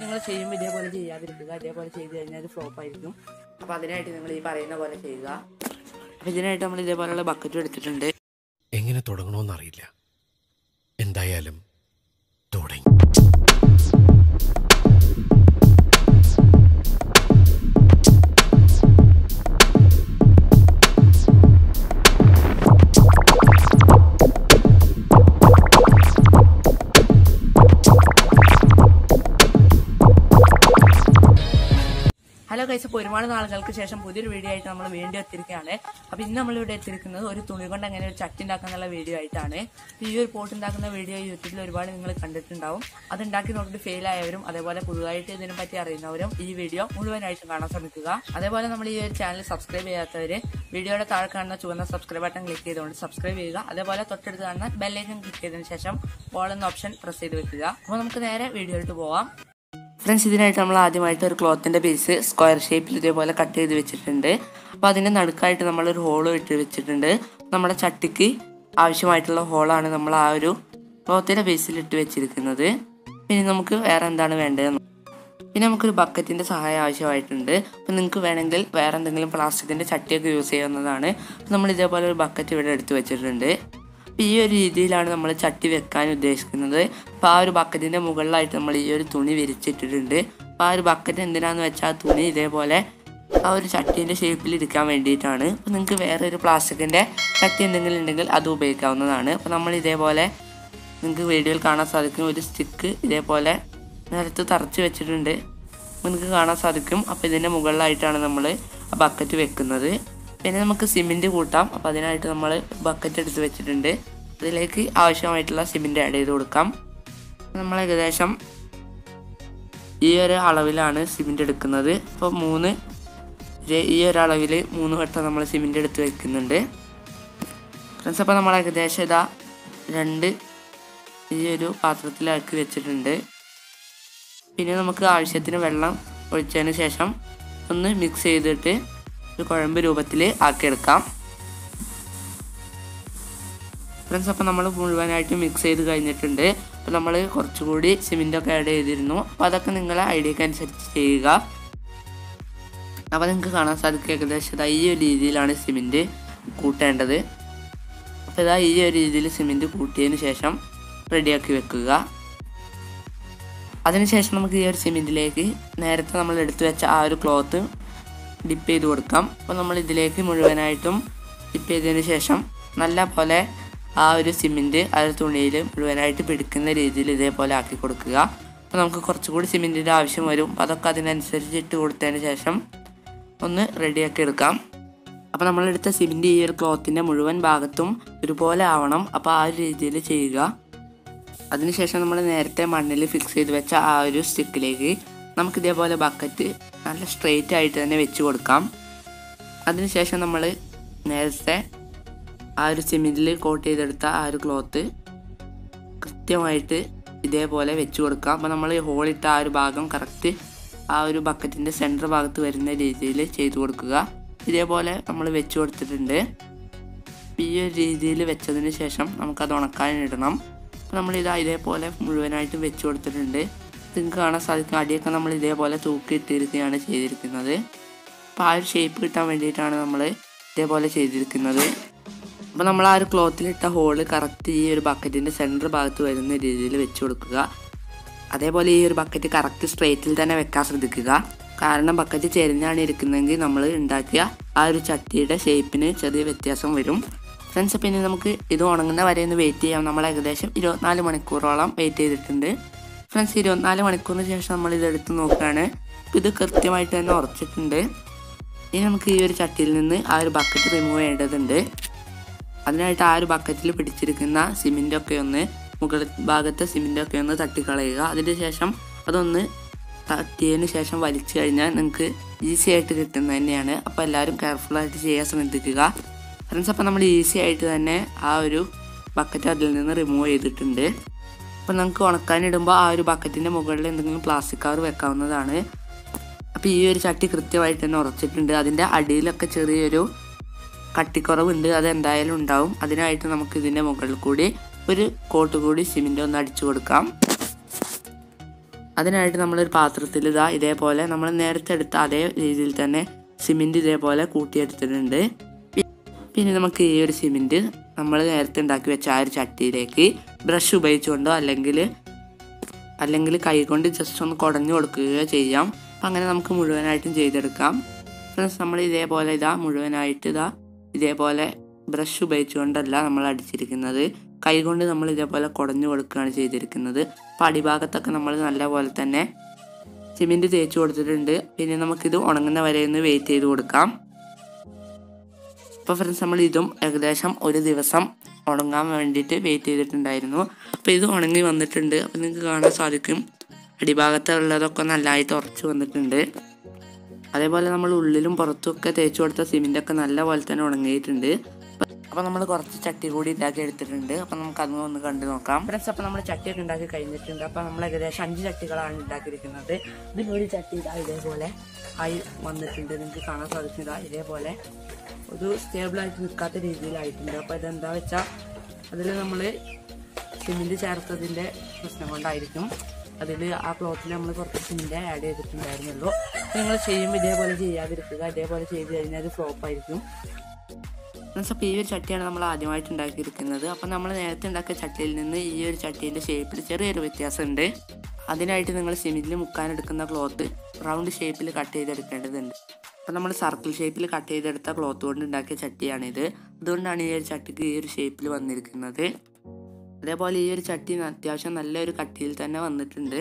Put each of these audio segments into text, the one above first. നിങ്ങൾ ചെയ്യുമ്പോൾ ഇതേപോലെ ചെയ്യാതിരിക്കുക. ഇതേപോലെ ചെയ്ത് കഴിഞ്ഞാൽ അത് ഫ്ലോപ്പായിരിക്കും. അപ്പോൾ അതിനായിട്ട് നിങ്ങൾ ഈ പറയുന്ന പോലെ ചെയ്യുക. അപ്പോൾ ഇതിനായിട്ട് നമ്മൾ ഇതേപോലെയുള്ള ബക്കറ്റും എടുത്തിട്ടുണ്ട്. എങ്ങനെ തുടങ്ങണമെന്നറിയില്ല, എന്തായാലും തുടങ്ങി. ഹലോ ഗൈസ്, അപ്പോൾ ഒരുപാട് നാളുകൾക്ക് ശേഷം പുതിയൊരു വീഡിയോ ആയിട്ട് നമ്മൾ വീണ്ടും എത്തിയിരിക്കുകയാണ്. അപ്പോൾ ഇന്ന് നമ്മളിവിടെ എത്തിയിരിക്കുന്നത് ഒരു തുണി കൊണ്ട് അങ്ങനെ ഒരു ചട്ടി ഉണ്ടാക്കാനുള്ള വീഡിയോ ആയിട്ടാണ്. ഈ ഒരു പോട്ട് ഉണ്ടാക്കുന്ന വീഡിയോ യൂട്യൂബിൽ ഒരുപാട് നിങ്ങൾ കണ്ടിട്ടുണ്ടാവും. അത് ഉണ്ടാക്കി നോക്കിയിട്ട് ഫെയിൽ ആയവരും അതേപോലെ പുതുതായിട്ട് ഇതിനെ പറ്റി അറിയുന്നവരും ഈ വീഡിയോ മുഴുവനായിട്ടും കാണാൻ ശ്രമിക്കുക. അതേപോലെ നമ്മൾ ഈ ഒരു ചാനൽ സബ്സ്ക്രൈബ് ചെയ്യാത്തവർ വീഡിയോയുടെ താഴെ കാണുന്ന ചുവന്ന സബ്സ്ക്രൈബ് ബട്ടൺ ക്ലിക്ക് ചെയ്തുകൊണ്ട് സബ്സ്ക്രൈബ് ചെയ്യുക. അതേപോലെ തൊട്ടടുത്ത് കാണുന്ന ബെൽ ഐക്കൺ ക്ലിക്ക് ചെയ്തതിന് ശേഷം ഓൾ എന്ന ഓപ്ഷൻ പ്രസ് ചെയ്ത് വെക്കുക. അപ്പോൾ നമുക്ക് നേരെ വീഡിയോയിലോട്ട് പോവാം. ഫ്രണ്ട്സ്, ഇതിനായിട്ട് നമ്മൾ ആദ്യമായിട്ട് ഒരു ക്ലോത്തിൻ്റെ പീസ് സ്ക്വയർ ഷേപ്പിൽ ഇതേപോലെ കട്ട് ചെയ്ത് വെച്ചിട്ടുണ്ട്. അപ്പോൾ അതിൻ്റെ നടുക്കായിട്ട് നമ്മളൊരു ഹോൾ ഇട്ട് വെച്ചിട്ടുണ്ട്. നമ്മുടെ ചട്ടിക്ക് ആവശ്യമായിട്ടുള്ള ഹോളാണ് നമ്മൾ ആ ഒരു ക്ലോത്തിൻ്റെ പീസിൽ ഇട്ട് വെച്ചിരിക്കുന്നത്. പിന്നെ നമുക്ക് വേറെ എന്താണ് വേണ്ടത്? പിന്നെ നമുക്കൊരു ബക്കറ്റിൻ്റെ സഹായം ആവശ്യമായിട്ടുണ്ട്. അപ്പോൾ നിങ്ങൾക്ക് വേണമെങ്കിൽ വേറെ എന്തെങ്കിലും പ്ലാസ്റ്റിക്കിൻ്റെ ചട്ടിയൊക്കെ യൂസ് ചെയ്യാവുന്നതാണ്. നമ്മൾ ഇതേപോലെ ഒരു ബക്കറ്റ് ഇവിടെ എടുത്ത് വെച്ചിട്ടുണ്ട്. അപ്പോൾ ഈ ഒരു രീതിയിലാണ് നമ്മൾ ചട്ടി വെക്കാൻ ഉദ്ദേശിക്കുന്നത്. അപ്പോൾ ആ ഒരു ബക്കറ്റിൻ്റെ മുകളിലായിട്ട് നമ്മൾ ഈ ഒരു തുണി വിരിച്ചിട്ടിട്ടുണ്ട്. അപ്പോൾ ആ ഒരു ബക്കറ്റ് എന്തിനാണെന്ന് വെച്ചാൽ ആ തുണി ഇതേപോലെ ആ ഒരു ചട്ടീൻ്റെ ഷേപ്പിൽ ഇരിക്കാൻ വേണ്ടിയിട്ടാണ്. അപ്പോൾ നിങ്ങൾക്ക് വേറെ ഒരു പ്ലാസ്റ്റിക്കിൻ്റെ ചട്ടി എന്തെങ്കിലും ഉണ്ടെങ്കിൽ അത് ഉപയോഗിക്കാവുന്നതാണ്. അപ്പോൾ നമ്മൾ ഇതേപോലെ നിങ്ങൾക്ക് വീഡിയോയിൽ കാണാൻ സാധിക്കും ഒരു സ്റ്റിക്ക് ഇതേപോലെ നിലത്ത് തറച്ച് വെച്ചിട്ടുണ്ട്, നിങ്ങൾക്ക് കാണാൻ സാധിക്കും. അപ്പോൾ ഇതിൻ്റെ മുകളിലായിട്ടാണ് നമ്മൾ ആ ബക്കറ്റ് വെക്കുന്നത്. പിന്നെ നമുക്ക് സിമെൻറ്റ് കൂട്ടാം. അപ്പോൾ അതിനായിട്ട് നമ്മൾ ബക്കറ്റ് എടുത്ത് വെച്ചിട്ടുണ്ട്. അതിലേക്ക് ആവശ്യമായിട്ടുള്ള സിമെൻറ്റ് ആഡ് ചെയ്ത് കൊടുക്കാം. നമ്മൾ ഏകദേശം ഈ ഒരു അളവിലാണ് സിമെൻറ്റ് എടുക്കുന്നത്. അപ്പോൾ ഈ ഒരു അളവിൽ 3 വട്ടം നമ്മൾ സിമെൻറ്റ് എടുത്ത് വെക്കുന്നുണ്ട്. ഫ്രണ്ട്സ്, അപ്പോൾ നമ്മൾ ഏകദേശം ഇതാ 2 ഈ ഒരു പാത്രത്തിലാക്കി വെച്ചിട്ടുണ്ട്. പിന്നെ നമുക്ക് ആവശ്യത്തിന് വെള്ളം ഒഴിച്ചതിന് ശേഷം ഒന്ന് മിക്സ് ചെയ്തിട്ട് ഒരു കുഴമ്പ് രൂപത്തിൽ ആക്കിയെടുക്കാം. ഫ്രണ്ട്സ്, അപ്പോൾ നമ്മൾ മുഴുവനായിട്ട് മിക്സ് ചെയ്ത് കഴിഞ്ഞിട്ടുണ്ട്. അപ്പോൾ നമ്മൾ കുറച്ചുകൂടി സിമെൻറ്റൊക്കെ ആഡ് ചെയ്തിരുന്നു. അപ്പോൾ അതൊക്കെ നിങ്ങളെ ഐഡിയക്ക് അനുസരിച്ച് ചെയ്യുക. അപ്പോൾ നിങ്ങൾക്ക് കാണാൻ സാധിക്കും ഏകദേശം ഈ ഒരു രീതിയിലാണ് സിമെൻറ്റ് കൂട്ടേണ്ടത്. അപ്പോൾ ഇതാ ഈ ഒരു രീതിയിൽ സിമെൻറ്റ് കൂട്ടിയതിന് ശേഷം റെഡിയാക്കി വെക്കുക. അതിനുശേഷം നമുക്ക് ഈ ഒരു സിമെൻറ്റിലേക്ക് നേരത്തെ നമ്മൾ എടുത്തു വെച്ച ആ ഒരു ക്ലോത്ത് ഡിപ്പ് ചെയ്ത് കൊടുക്കാം. അപ്പോൾ നമ്മൾ ഇതിലേക്ക് മുഴുവനായിട്ടും ഡിപ്പ് ചെയ്തതിന് ശേഷം നല്ല പോലെ ആ ഒരു സിമെൻറ്റ് ആ ഒരു തുണിയിൽ മുഴുവനായിട്ട് പിടിക്കുന്ന രീതിയിൽ ഇതേപോലെ ആക്കി കൊടുക്കുക. അപ്പോൾ നമുക്ക് കുറച്ചുകൂടി സിമെൻറ്റിൻ്റെ ആവശ്യം വരും. അപ്പോൾ അതൊക്കെ അതിനനുസരിച്ച് ഇട്ട് കൊടുത്തതിന് ശേഷം ഒന്ന് റെഡിയാക്കി എടുക്കാം. അപ്പോൾ നമ്മളെടുത്ത സിമെൻറ്റ് ഈ ഒരു ക്ലോത്തിൻ്റെ മുഴുവൻ ഭാഗത്തും ഒരുപോലെ ആവണം. അപ്പോൾ ആ ഒരു രീതിയിൽ ചെയ്യുക. അതിനുശേഷം നമ്മൾ നേരത്തെ മണ്ണിൽ ഫിക്സ് ചെയ്ത് വെച്ച ആ ഒരു സ്റ്റിക്കിലേക്ക് നമുക്കിതേപോലെ ബക്കറ്റ് നല്ല സ്ട്രെയിറ്റ് ആയിട്ട് തന്നെ വെച്ച് കൊടുക്കാം. അതിനുശേഷം നമ്മൾ നേരത്തെ ആ ഒരു സിമെൻറ്റിൽ കോട്ട് ചെയ്തെടുത്ത ആ ഒരു ക്ലോത്ത് കൃത്യമായിട്ട് ഇതേപോലെ വെച്ച് കൊടുക്കാം. അപ്പോൾ നമ്മൾ ഹോളിട്ട ആ ഒരു ഭാഗം കറക്റ്റ് ആ ഒരു ബക്കറ്റിൻ്റെ സെൻറ്റർ ഭാഗത്ത് വരുന്ന രീതിയിൽ ചെയ്ത് കൊടുക്കുക. ഇതേപോലെ നമ്മൾ വെച്ച് കൊടുത്തിട്ടുണ്ട്. ഈ ഒരു രീതിയിൽ വെച്ചതിന് ശേഷം നമുക്കത് ഉണക്കാനിടണം. അപ്പോൾ നമ്മളിതാ ഇതേപോലെ മുഴുവനായിട്ട് വെച്ച് കൊടുത്തിട്ടുണ്ട്. നിങ്ങൾക്ക് കാണാൻ സാധിക്കും അടിയൊക്കെ നമ്മൾ ഇതേപോലെ തൂക്കിയിട്ടിരിക്കുകയാണ് ചെയ്തിരിക്കുന്നത്. അപ്പോൾ ആ ഒരു ഷേപ്പ് കിട്ടാൻ വേണ്ടിയിട്ടാണ് നമ്മൾ ഇതേപോലെ ചെയ്തിരിക്കുന്നത്. അപ്പോൾ നമ്മൾ ആ ഒരു ക്ലോത്തിലിട്ട ഹോള് കറക്റ്റ് ഈ ഒരു ബക്കറ്റിൻ്റെ സെൻറ്റർ ഭാഗത്ത് വരുന്ന രീതിയിൽ വെച്ച് കൊടുക്കുക. അതേപോലെ ഈ ഒരു ബക്കറ്റ് കറക്റ്റ് സ്ട്രെയിറ്റിൽ തന്നെ വെക്കാൻ ശ്രദ്ധിക്കുക. കാരണം ബക്കറ്റ് ചെരിഞ്ഞാണ് ഇരിക്കുന്നതെങ്കിൽ നമ്മൾ ഉണ്ടാക്കിയ ആ ഒരു ചട്ടിയുടെ ഷേപ്പിന് ചെറിയ വ്യത്യാസം വരും. ഫ്രണ്ട്സ്, പിന്നെ നമുക്ക് ഇത് ഉണങ്ങുന്ന വരെ ഒന്ന് വെയിറ്റ് ചെയ്യാം. നമ്മൾ ഏകദേശം 24 മണിക്കൂറോളം വെയിറ്റ് ചെയ്തിട്ടുണ്ട്. ഫ്രണ്ട്സ്, 24 മണിക്കൂറിന് ശേഷം നമ്മൾ ഇതെടുത്ത് നോക്കുകയാണ്. ഇത് കൃത്യമായിട്ട് തന്നെ ഉറച്ചിട്ടുണ്ട്. ഇനി നമുക്ക് ഈ ഒരു ചട്ടിയിൽ നിന്ന് ആ ഒരു ബക്കറ്റ് റിമൂവ് ചെയ്യേണ്ടതുണ്ട്. അതിനായിട്ട് ആ ഒരു ബക്കറ്റിൽ പിടിച്ചിരിക്കുന്ന സിമെൻറ്റൊക്കെ ഒന്ന് മുകൾ ഭാഗത്തെ സിമെൻറ്റൊക്കെ ഒന്ന് തട്ടിക്കളയുക. അതിന് ശേഷം അതൊന്ന് തട്ടിയതിന് ശേഷം വലിച്ചു കഴിഞ്ഞാൽ നിങ്ങൾക്ക് ഈസി ആയിട്ട് കിട്ടുന്നത് തന്നെയാണ്. അപ്പോൾ എല്ലാവരും കെയർഫുള്ളായിട്ട് ചെയ്യാൻ ശ്രദ്ധിക്കുക. ഫ്രണ്ട്സ്, അപ്പോൾ നമ്മൾ ഈസി ആയിട്ട് തന്നെ ആ ഒരു ബക്കറ്റ് അതിൽ നിന്ന് റിമൂവ് ചെയ്തിട്ടുണ്ട്. അപ്പോൾ നമുക്ക് ഉണക്കാനിടുമ്പോൾ ആ ഒരു ബക്കറ്റിൻ്റെ മുകളിൽ എന്തെങ്കിലും പ്ലാസ്റ്റിക് കവർ വെക്കാവുന്നതാണ്. അപ്പോൾ ഈ ഒരു ചട്ടി കൃത്യമായിട്ട് തന്നെ ഉറച്ചിട്ടുണ്ട്. അതിൻ്റെ അടിയിലൊക്കെ ചെറിയൊരു കട്ടിക്കുറവുണ്ട്, അതെന്തായാലും ഉണ്ടാവും. അതിനായിട്ട് നമുക്ക് ഇതിൻ്റെ മുകളിൽ കൂടി ഒരു കോട്ട് കൂടി സിമെൻറ്റ് ഒന്ന് അടിച്ചു കൊടുക്കാം. അതിനായിട്ട് നമ്മളൊരു പാത്രത്തിൽ ഇതാ ഇതേപോലെ നമ്മൾ നേരത്തെ എടുത്ത അതേ രീതിയിൽ തന്നെ സിമെൻറ്റ് ഇതേപോലെ കൂട്ടിയെടുത്തിട്ടുണ്ട്. പിന്നെ നമുക്ക് ഈ ഒരു സിമെൻറ്റ് നമ്മൾ നേരത്തെ ഉണ്ടാക്കി വെച്ച ആ ഒരു ചട്ടിയിലേക്ക് ബ്രഷ് ഉപയോഗിച്ചുകൊണ്ടോ അല്ലെങ്കിൽ കൈ കൊണ്ട് ജസ്റ്റ് ഒന്ന് കുടഞ്ഞു കൊടുക്കുകയോ ചെയ്യാം. അപ്പം അങ്ങനെ നമുക്ക് മുഴുവനായിട്ടും ചെയ്തെടുക്കാം. ഫ്രണ്ട്സ്, നമ്മൾ ഇതേപോലെ ഇതാ മുഴുവനായിട്ട് ഇതാ ഇതേപോലെ ബ്രഷ് ഉപയോഗിച്ചുകൊണ്ടല്ല നമ്മൾ അടിച്ചിരിക്കുന്നത്, കൈകൊണ്ട് നമ്മൾ ഇതേപോലെ കുടഞ്ഞു കൊടുക്കുകയാണ് ചെയ്തിരിക്കുന്നത്. അപ്പോൾ അടിഭാഗത്തൊക്കെ നമ്മൾ നല്ലപോലെ തന്നെ സിമെൻറ്റ് തേച്ച് കൊടുത്തിട്ടുണ്ട്. പിന്നെ നമുക്കിത് ഉണങ്ങുന്ന വരെ ഒന്ന് വെയിറ്റ് ചെയ്ത് കൊടുക്കാം. അപ്പോൾ ഫ്രണ്ട്സ്, നമ്മൾ ഇതും ഏകദേശം ഒരു ദിവസം ഉണങ്ങാൻ വേണ്ടിയിട്ട് വെയിറ്റ് ചെയ്തിട്ടുണ്ടായിരുന്നു. അപ്പോൾ ഇത് ഉണങ്ങി വന്നിട്ടുണ്ട്. അപ്പോൾ നിങ്ങൾക്ക് കാണാൻ സാധിക്കും അടിഭാഗത്തുള്ളതൊക്കെ നല്ലതായിട്ട് ഉറച്ചു വന്നിട്ടുണ്ട്. അതേപോലെ നമ്മൾ ഉള്ളിലും പുറത്തുമൊക്കെ തേച്ച് കൊടുത്ത സിമെൻറ്റൊക്കെ നല്ലപോലെ തന്നെ ഉണങ്ങിയിട്ടുണ്ട്. അപ്പോൾ നമ്മൾ കുറച്ച് ചട്ടി കൂടി ഉണ്ടാക്കി എടുത്തിട്ടുണ്ട്. അപ്പോൾ നമുക്ക് അതും ഒന്ന് കണ്ടു നോക്കാം. ഫ്രണ്ട്സ്, അപ്പോൾ നമ്മൾ ചട്ടിയൊക്കെ ഉണ്ടാക്കി കഴിഞ്ഞിട്ടുണ്ട്. അപ്പോൾ നമ്മൾ ഏകദേശം 5 ചട്ടികളാണ് ഉണ്ടാക്കിയിരിക്കുന്നത്. ഇതിലൊരു ചട്ടി ഇതാ ഇതേപോലെ ആയി വന്നിട്ടുണ്ട്. നിങ്ങൾക്ക് കാണാൻ സാധിച്ചതാ ഇതേപോലെ ഒരു സ്റ്റേബിളായിട്ട് നിൽക്കാത്ത രീതിയിലായിട്ടുണ്ട്. അപ്പോൾ ഇതെന്താ വെച്ചാൽ അതിൽ നമ്മൾ സിമെൻറ്റ് ചേർത്തതിൻ്റെ പ്രശ്നം കൊണ്ടായിരിക്കും. അതിൽ ആ ക്ലോത്തിൽ നമ്മൾ കുറച്ച് സിമെൻറ്റ് ആഡ് ചെയ്തിട്ടുണ്ടായിരുന്നുള്ളൂ. നിങ്ങൾ ചെയ്യുമ്പോൾ ഇതേപോലെ ചെയ്യാതിരിക്കുക. ഇതേപോലെ ചെയ്ത് കഴിഞ്ഞാൽ അത് ഫ്ലോപ്പായിരിക്കും. അപ്പോൾ ഈ ഒരു ചട്ടിയാണ് നമ്മൾ ആദ്യമായിട്ട് ഉണ്ടാക്കിയിരിക്കുന്നത്. അപ്പോൾ നമ്മൾ നേരത്തെ ഉണ്ടാക്കിയ ചട്ടിയിൽ നിന്ന് ഈ ഒരു ചട്ടീൻ്റെ ഷേപ്പിൽ ചെറിയൊരു വ്യത്യാസമുണ്ട്. അതിനായിട്ട് നിങ്ങൾ സിമെൻറ്റിൽ മുക്കാനെടുക്കുന്ന ക്ലോത്ത് റൗണ്ട് ഷേപ്പിൽ കട്ട് ചെയ്തെടുക്കേണ്ടതുണ്ട്. അപ്പോൾ നമ്മൾ സർക്കിൾ ഷേപ്പിൽ കട്ട് ചെയ്തെടുത്ത ക്ലോത്ത് കൊണ്ട് ഉണ്ടാക്കിയ ചട്ടിയാണിത്. അതുകൊണ്ടാണ് ഈ ഒരു ചട്ടിക്ക് ഈ ഒരു ഷേപ്പിൽ വന്നിരിക്കുന്നത്. അതേപോലെ ഈ ഒരു ചട്ടി അത്യാവശ്യം നല്ലൊരു കട്ടിയിൽ തന്നെ വന്നിട്ടുണ്ട്.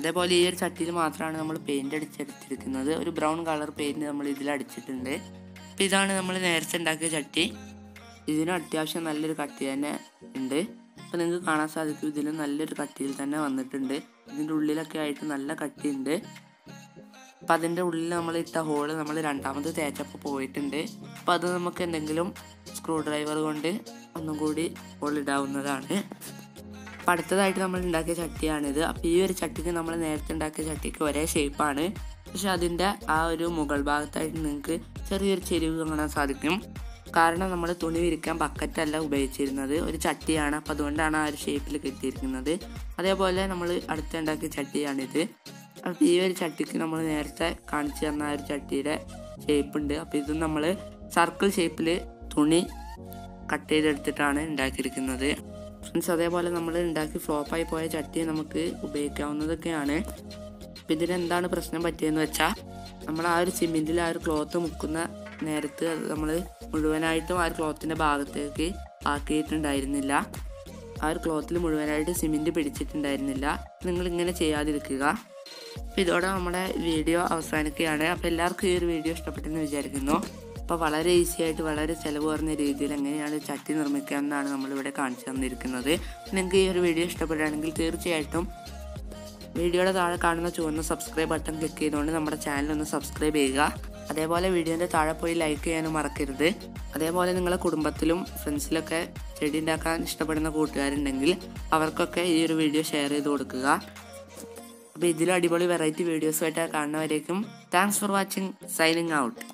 അതേപോലെ ഈ ഒരു ചട്ടിയിൽ മാത്രമാണ് നമ്മൾ പെയിൻറ്റ് അടിച്ചെടുത്തിരിക്കുന്നത്. ഒരു ബ്രൗൺ കളർ പെയിൻറ്റ് നമ്മൾ ഇതിൽ അടിച്ചിട്ടുണ്ട്. അപ്പോൾ ഇതാണ് നമ്മൾ നേരത്തെ ഉണ്ടാക്കിയ ചട്ടി. ഇതിനും അത്യാവശ്യം നല്ലൊരു കട്ടി തന്നെ ഉണ്ട്. അപ്പോൾ നിങ്ങൾക്ക് കാണാൻ സാധിക്കും ഇതിൽ നല്ലൊരു കട്ടിയിൽ തന്നെ വന്നിട്ടുണ്ട്. ഇതിൻ്റെ ഉള്ളിലൊക്കെ ആയിട്ട് നല്ല കട്ടിയുണ്ട്. അപ്പോൾ അതിൻ്റെ ഉള്ളിൽ നമ്മൾ ഇട്ട ഹോള് നമ്മൾ രണ്ടാമത് തേച്ചപ്പോൾ പോയിട്ടുണ്ട്. അപ്പോൾ അത് നമുക്ക് എന്തെങ്കിലും സ്ക്രൂ ഡ്രൈവർ കൊണ്ട് ഒന്നും കൂടി ഹോളിടാവുന്നതാണ്. അപ്പോൾ അടുത്തതായിട്ട് നമ്മൾ ഉണ്ടാക്കിയ ചട്ടിയാണിത്. അപ്പോൾ ഈ ഒരു ചട്ടിക്ക് നമ്മൾ നേരത്തെ ഉണ്ടാക്കിയ ചട്ടിക്ക് ഒരേ ഷേപ്പാണ്. പക്ഷെ അതിൻ്റെ ആ ഒരു മുകൾ ഭാഗത്തായിട്ട് നിങ്ങൾക്ക് ചെറിയൊരു ചെരിവ് കാണാൻ സാധിക്കും. കാരണം നമ്മൾ തുണി വിരിക്കാൻ ബക്കറ്റല്ല ഉപയോഗിച്ചിരുന്നത്, ഒരു ചട്ടിയാണ്. അപ്പോൾ അതുകൊണ്ടാണ് ആ ഒരു ഷേപ്പിൽ കിട്ടിയിരിക്കുന്നത്. അതേപോലെ നമ്മൾ അടുത്ത് ഉണ്ടാക്കിയ ചട്ടിയാണിത്. അപ്പോൾ ഈ ഒരു ചട്ടിക്ക് നമ്മൾ നേരത്തെ കാണിച്ചു തന്ന ആ ഒരു ചട്ടിയുടെ ഷേപ്പുണ്ട്. അപ്പോൾ ഇത് നമ്മൾ സർക്കിൾ ഷേപ്പിൽ തുണി കട്ട് ചെയ്തെടുത്തിട്ടാണ് ഉണ്ടാക്കിയിരിക്കുന്നത്. ഫ്രണ്ട്സ്, അതേപോലെ നമ്മൾ ഉണ്ടാക്കി ഫ്ലോപ്പായി പോയ ചട്ടി നമുക്ക് ഉപയോഗിക്കാവുന്നതൊക്കെയാണ്. അപ്പോൾ ഇതിനെന്താണ് പ്രശ്നം പറ്റിയെന്ന് വെച്ചാൽ നമ്മൾ ആ ഒരു സിമെൻറ്റിൽ ആ ഒരു ക്ലോത്ത് മുക്കുന്ന നേരത്ത് നമ്മൾ മുഴുവനായിട്ടും ആ ഒരു ക്ലോത്തിൻ്റെ ഭാഗത്തേക്ക് ആക്കിയിട്ടുണ്ടായിരുന്നില്ല. ആ ഒരു ക്ലോത്തിൽ മുഴുവനായിട്ട് സിമെൻറ്റ് പിടിച്ചിട്ടുണ്ടായിരുന്നില്ല. നിങ്ങളിങ്ങനെ ചെയ്യാതിരിക്കുക. അപ്പോൾ ഇതോടെ നമ്മുടെ വീഡിയോ അവസാനിക്കുകയാണ്. അപ്പോൾ എല്ലാവർക്കും ഈ ഒരു വീഡിയോ ഇഷ്ടപ്പെട്ടെന്ന് വിചാരിക്കുന്നു. അപ്പോൾ വളരെ ഈസി ആയിട്ട് വളരെ ചിലവ് കുറഞ്ഞ രീതിയിൽ എങ്ങനെയാണ് ചട്ടി നിർമ്മിക്കുക എന്നാണ് നമ്മളിവിടെ കാണിച്ചു തന്നിരിക്കുന്നത്. നിങ്ങൾക്ക് ഈ ഒരു വീഡിയോ ഇഷ്ടപ്പെടുകയാണെങ്കിൽ തീർച്ചയായിട്ടും വീഡിയോയുടെ താഴെ കാണുന്ന ചുവന്ന സബ്സ്ക്രൈബ് ബട്ടൺ ക്ലിക്ക് ചെയ്തുകൊണ്ട് നമ്മുടെ ചാനൽ ഒന്ന് സബ്സ്ക്രൈബ് ചെയ്യുക. അതേപോലെ വീഡിയോൻ്റെ താഴെ പോയി ലൈക്ക് ചെയ്യാനും മറക്കരുത്. അതേപോലെ നിങ്ങളുടെ കുടുംബത്തിലും ഫ്രണ്ട്സിലൊക്കെ ചെടി ഉണ്ടാക്കാൻ ഇഷ്ടപ്പെടുന്ന കൂട്ടുകാരുണ്ടെങ്കിൽ അവർക്കൊക്കെ ഈ ഒരു വീഡിയോ ഷെയർ ചെയ്ത് കൊടുക്കുക. അപ്പോൾ ഇതിലും അടിപൊളി വെറൈറ്റി വീഡിയോസുമായിട്ട് കാണുന്നവരേക്കും thanks for watching. Signing out.